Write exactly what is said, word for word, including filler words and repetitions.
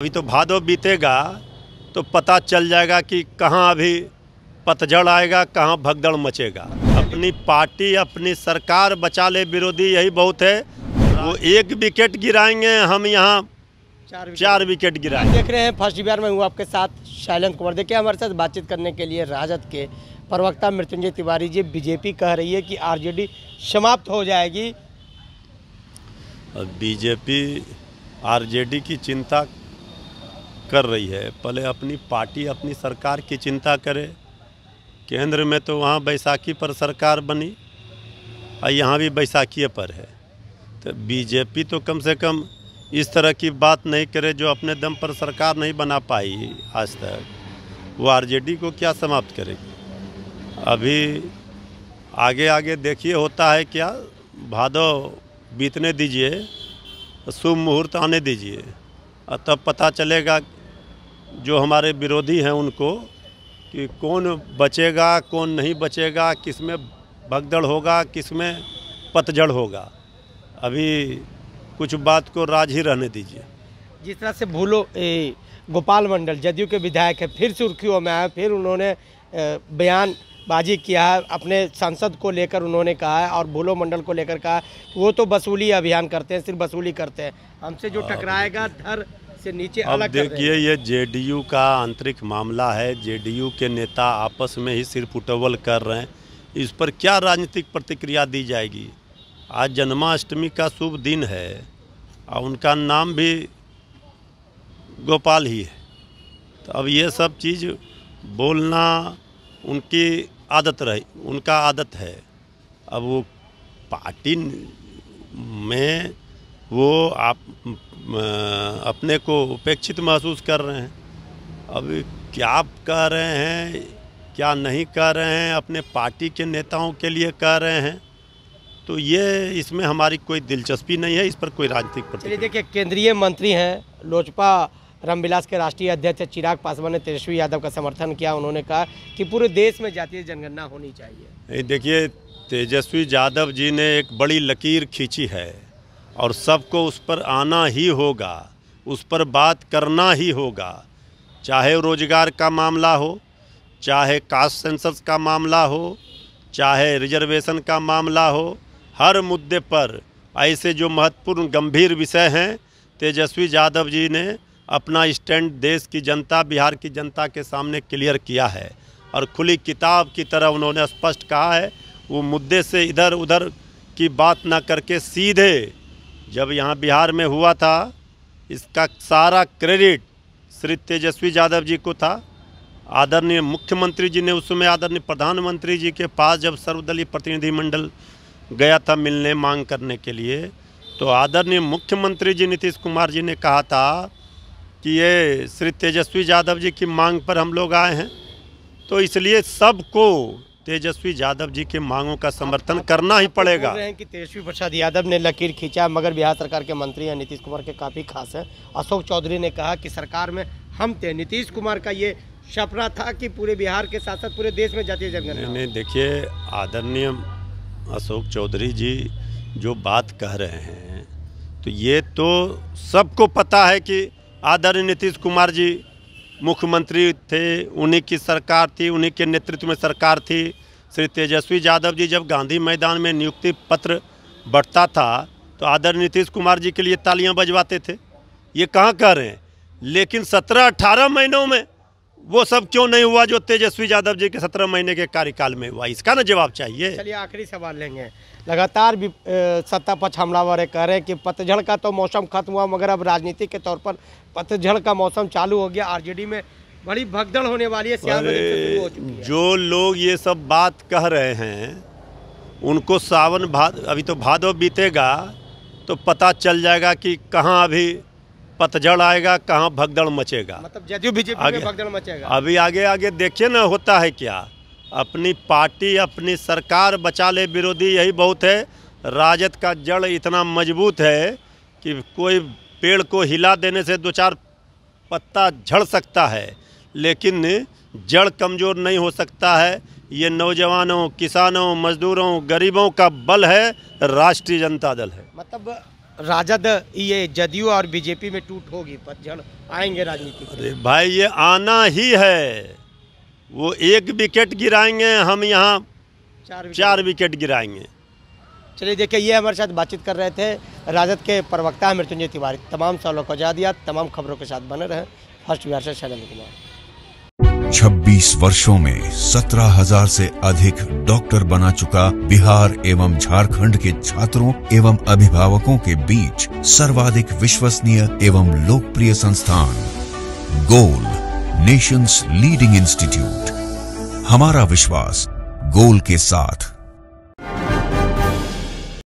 अभी तो भादो बीतेगा तो पता चल जाएगा कि कहाँ अभी पतझड़ आएगा, कहाँ भगदड़ मचेगा। अपनी पार्टी अपनी सरकार बचा ले विरोधी, यही बहुत है। वो एक विकेट गिराएंगे, हम यहाँ चार चार विकेट गिराएंगे। देख रहे हैं फर्स्ट बिहार में हूँ आपके साथ शैलेंद्र कुमार। देखिए हमारे साथ बातचीत करने के लिए राजद के प्रवक्ता मृत्युंजय तिवारी जी। बीजेपी कह रही है कि आरजेडी समाप्त हो जाएगी। बीजेपी आरजेडी की चिंता कर रही है, पहले अपनी पार्टी अपनी सरकार की चिंता करे। केंद्र में तो वहाँ बैसाखी पर सरकार बनी और यहाँ भी बैसाखी पर है, तो बीजेपी तो कम से कम इस तरह की बात नहीं करे। जो अपने दम पर सरकार नहीं बना पाई आज तक, वो आरजेडी को क्या समाप्त करेगी। अभी आगे आगे देखिए होता है क्या। भादो बीतने दीजिए, शुभ मुहूर्त आने दीजिए, तब पता चलेगा जो हमारे विरोधी हैं उनको कि कौन बचेगा कौन नहीं बचेगा, किस में भगदड़ होगा किस में पतझड़ होगा। अभी कुछ बात को राज ही रहने दीजिए। जिस तरह से भूलो ए, गोपाल मंडल जदयू के विधायक है, फिर सुर्खियों में आए, फिर उन्होंने बयानबाजी किया है अपने सांसद को लेकर। उन्होंने कहा है और भूलो मंडल को लेकर कहा वो तो वसूली अभियान करते हैं, सिर्फ वसूली करते हैं, हमसे जो टकराएगा धर से नीचे अलग। देखिए ये जेडीयू का आंतरिक मामला है, जेडीयू के नेता आपस में ही सिर्फ उटवल कर रहे हैं। इस पर क्या राजनीतिक प्रतिक्रिया दी जाएगी। आज जन्माष्टमी का शुभ दिन है और उनका नाम भी गोपाल ही है, तो अब ये सब चीज़ बोलना उनकी आदत रही, उनका आदत है। अब वो पार्टी में वो आप अपने को उपेक्षित महसूस कर रहे हैं। अब क्या कह रहे हैं क्या नहीं कह रहे हैं, अपने पार्टी के नेताओं के लिए कह रहे हैं, तो ये इसमें हमारी कोई दिलचस्पी नहीं है। इस पर कोई राजनीतिक प्रतिक्रिया। देखिए केंद्रीय मंत्री हैं लोजपा रामविलास के राष्ट्रीय अध्यक्ष चिराग पासवान ने तेजस्वी यादव का समर्थन किया। उन्होंने कहा कि पूरे देश में जातीय जनगणना होनी चाहिए। देखिए तेजस्वी यादव जी ने एक बड़ी लकीर खींची है और सबको उस पर आना ही होगा, उस पर बात करना ही होगा। चाहे रोजगार का मामला हो, चाहे कास्ट सेंसस का मामला हो, चाहे रिजर्वेशन का मामला हो, हर मुद्दे पर ऐसे जो महत्वपूर्ण गंभीर विषय हैं, तेजस्वी यादव जी ने अपना स्टैंड देश की जनता बिहार की जनता के सामने क्लियर किया है और खुली किताब की तरह उन्होंने स्पष्ट कहा है। वो मुद्दे से इधर उधर की बात ना करके सीधे, जब यहाँ बिहार में हुआ था इसका सारा क्रेडिट श्री तेजस्वी यादव जी को था। आदरणीय मुख्यमंत्री जी ने उस समय आदरणीय प्रधानमंत्री जी के पास जब सर्वदलीय प्रतिनिधिमंडल गया था मिलने मांग करने के लिए, तो आदरणीय मुख्यमंत्री जी नीतीश कुमार जी ने कहा था कि ये श्री तेजस्वी यादव जी की मांग पर हम लोग आए हैं, तो इसलिए सबको तेजस्वी यादव जी के मांगों का समर्थन करना ही पड़ेगा। रहे हैं कि तेजस्वी प्रसाद यादव ने लकीर खींचा, मगर बिहार सरकार के मंत्री हैं नीतीश कुमार के काफ़ी खास हैं। अशोक चौधरी ने कहा कि सरकार में हम थे। नीतीश कुमार का ये सपना था कि पूरे बिहार के साथ साथ पूरे देश में जातीय जनगणना। नहीं देखिए आदरणीय अशोक चौधरी जी जो बात कह रहे हैं, तो ये तो सबको पता है कि आदरणीय नीतीश कुमार जी मुख्यमंत्री थे, उन्हीं की सरकार थी, उन्हीं के नेतृत्व में सरकार थी। श्री तेजस्वी यादव जी जब गांधी मैदान में नियुक्ति पत्र बढ़ता था तो आदरणीय नीतीश कुमार जी के लिए तालियां बजवाते थे। ये कहाँ कह रहे हैं, लेकिन सत्रह अट्ठारह महीनों में वो सब क्यों नहीं हुआ जो तेजस्वी यादव जी के सत्रह महीने के कार्यकाल में हुआ, इसका ना जवाब चाहिए। चलिए आखिरी सवाल लेंगे। लगातार भी सत्ता पक्ष हमलावर कह रहे हैं कि पतझड़ का तो मौसम खत्म हुआ, मगर अब राजनीति के तौर पर पतझड़ का मौसम चालू हो गया। आरजेडी में बड़ी भगदड़ होने वाली है, है। जो लोग ये सब बात कह रहे हैं उनको सावन भाद अभी तो भादो बीतेगा तो पता चल जाएगा कि कहाँ अभी पतझड़ आएगा, कहाँ भगदड़ मचेगा। मतलब जदयू बीजेपी में भगदड़ मचेगा। अभी आगे आगे देखिए ना होता है क्या। अपनी पार्टी अपनी सरकार बचा ले विरोधी, यही बहुत है। राजद का जड़ इतना मजबूत है कि कोई पेड़ को हिला देने से दो चार पत्ता झड़ सकता है, लेकिन जड़ कमज़ोर नहीं हो सकता है। ये नौजवानों, किसानों, मजदूरों, गरीबों का बल है, राष्ट्रीय जनता दल है। मतलब राजद ये जदयू और बीजेपी में टूट होगी, पतझड़ आएंगे राजनीति। अरे भाई ये आना ही है, वो एक विकेट गिराएंगे, हम यहाँ चार चार विकेट गिराएंगे। चलिए देखिए, ये हमारे साथ बातचीत कर रहे थे राजद के प्रवक्ता मृत्युंजय तिवारी। तमाम सवालों को आजाद याद, तमाम खबरों के साथ बने रहें। फर्स्ट बिहार से शैलेंद्र कुमार। छब्बीस वर्षों में सत्रह हजार से अधिक डॉक्टर बना चुका बिहार एवं झारखंड के छात्रों एवं अभिभावकों के बीच सर्वाधिक विश्वसनीय एवं लोकप्रिय संस्थान गोल नेशंस लीडिंग इंस्टीट्यूट। हमारा विश्वास गोल के साथ।